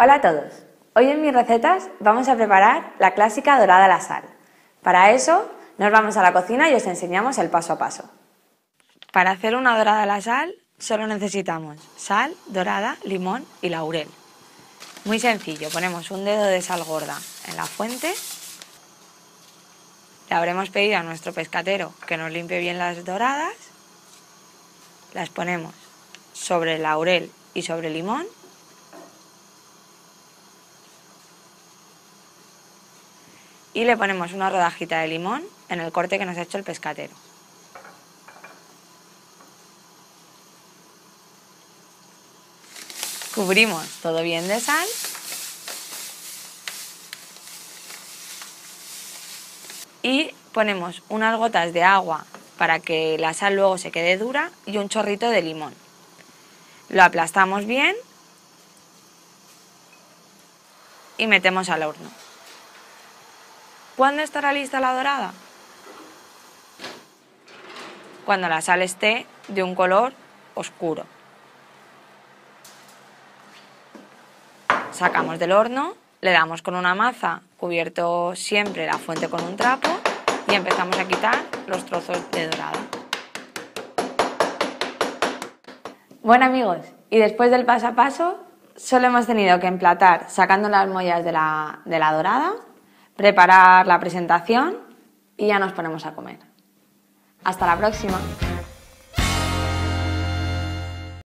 Hola a todos, hoy en mis recetas vamos a preparar la clásica dorada a la sal. Para eso nos vamos a la cocina y os enseñamos el paso a paso. Para hacer una dorada a la sal solo necesitamos sal, dorada, limón y laurel. Muy sencillo, ponemos un dedo de sal gorda en la fuente, le habremos pedido a nuestro pescatero que nos limpie bien las doradas, las ponemos sobre el laurel y sobre el limón. Y le ponemos una rodajita de limón en el corte que nos ha hecho el pescatero. Cubrimos todo bien de sal. Y ponemos unas gotas de agua para que la sal luego se quede dura y un chorrito de limón. Lo aplastamos bien y metemos al horno. ¿Cuándo estará lista la dorada? Cuando la sal esté de un color oscuro. Sacamos del horno, le damos con una maza, cubierto siempre la fuente con un trapo, y empezamos a quitar los trozos de dorada. Bueno amigos, y después del paso a paso, solo hemos tenido que emplatar sacando las mollas de la dorada, preparar la presentación y ya nos ponemos a comer. ¡Hasta la próxima!